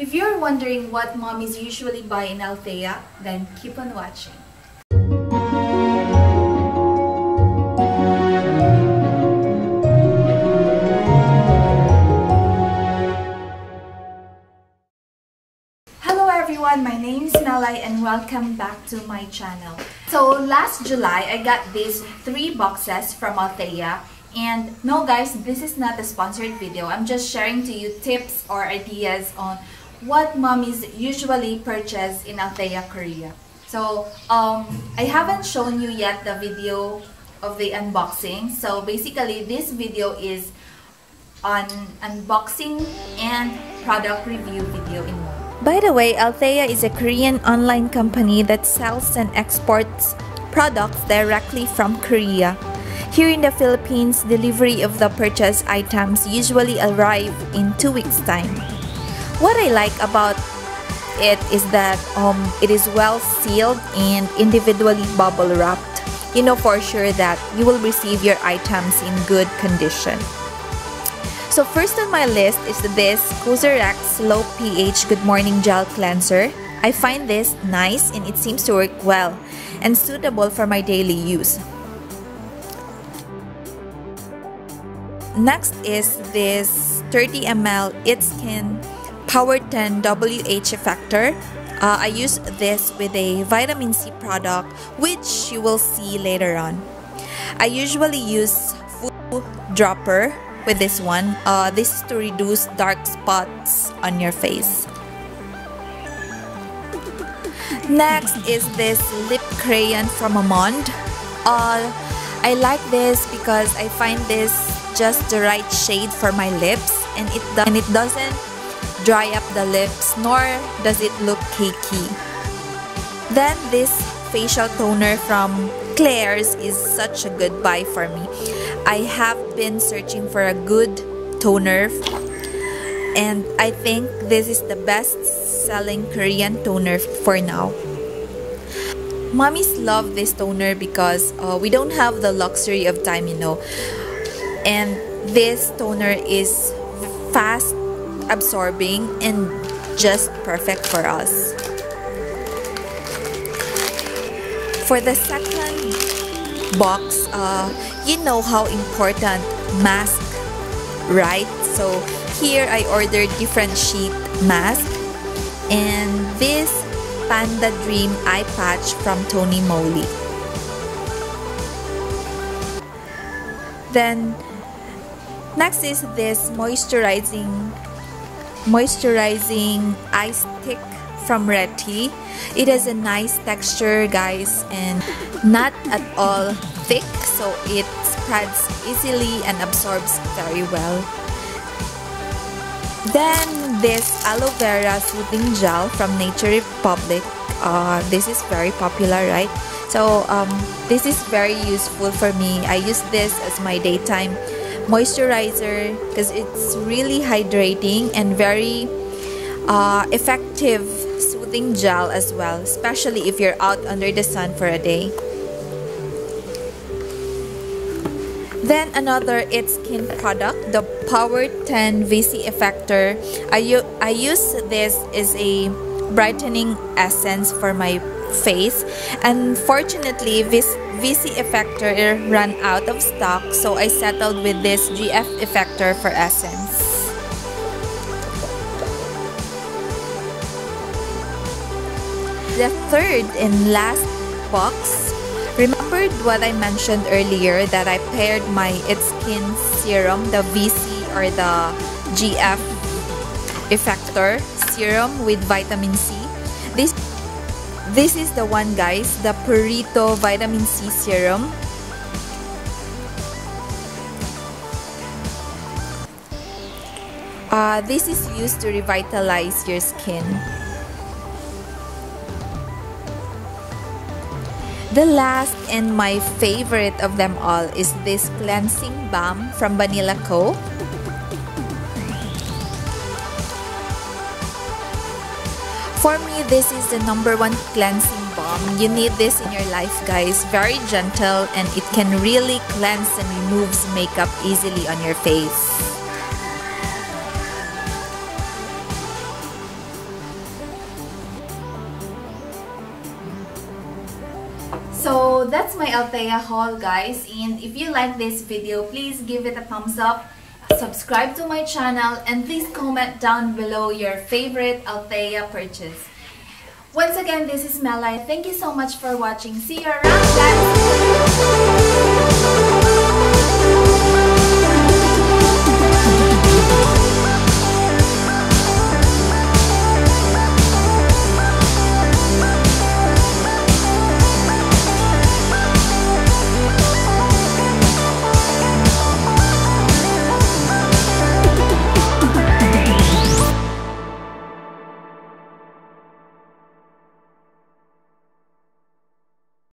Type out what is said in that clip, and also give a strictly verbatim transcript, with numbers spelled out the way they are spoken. If you're wondering what mommies usually buy in Althea, then keep on watching. My name is Nalai and welcome back to my channel. So last July, I got these three boxes from Althea. And no guys, this is not a sponsored video. I'm just sharing to you tips or ideas on what mommies usually purchase in Althea, Korea. So um, I haven't shown you yet the video of the unboxing. So basically, this video is an unboxing and product review video in one. By the way, Althea is a Korean online company that sells and exports products directly from Korea. Here in the Philippines, delivery of the purchased items usually arrive in two weeks' time. What I like about it is that um, it is well sealed and individually bubble wrapped. You know for sure that you will receive your items in good condition. So first on my list is this C O S R X Low pH Good Morning Gel Cleanser. I find this nice and it seems to work well and suitable for my daily use. Next is this thirty milliliters It's Skin Power ten W H Effector. Uh, I use this with a vitamin C product, which you will see later on. I usually use food dropper with this one. Uh, this is to reduce dark spots on your face. Next is this lip crayon from Amond. Uh, I like this because I find this just the right shade for my lips, and it, do and it doesn't dry up the lips, nor does it look cakey. Then this facial toner from Klairs is such a good buy for me. I have been searching for a good toner, and I think this is the best selling Korean toner for now. Mommies love this toner because uh, we don't have the luxury of time, you know. And this toner is fast absorbing and just perfect for us. For the second box, uh, you know how important mask, right? So here I ordered different sheet mask and this Panda Dream eye patch from Tony Moly. Then next is this moisturizing moisturizing eye stick from Pretti. It has a nice texture, guys, and not at all thick, so it spreads easily and absorbs very well. Then this aloe vera soothing gel from Nature Republic. Uh, this is very popular, right? So um, this is very useful for me. I use this as my daytime moisturizer because it's really hydrating and very uh, effective soothing gel as well, especially if you're out under the sun for a day. Then another It's Skin product, the Power ten V C Effector. I, I use this as a brightening essence for my face. Unfortunately, this V C Effector ran out of stock, so I settled with this G F Effector for essence. The third and last box. Remembered what I mentioned earlier that I paired my It's Skin serum, the V C or the G F Effector serum with vitamin C. This this is the one, guys, the Purito vitamin C serum. Uh, this is used to revitalize your skin. The last and my favorite of them all is this cleansing balm from Banila Co. For me, this is the number one cleansing balm. You need this in your life, guys. Very gentle, and it can really cleanse and removes makeup easily on your face. So that's my Althea haul, guys, and if you like this video, please give it a thumbs up, subscribe to my channel, and please comment down below your favorite Althea purchase. Once again, this is Melai. Thank you so much for watching. See you around, guys!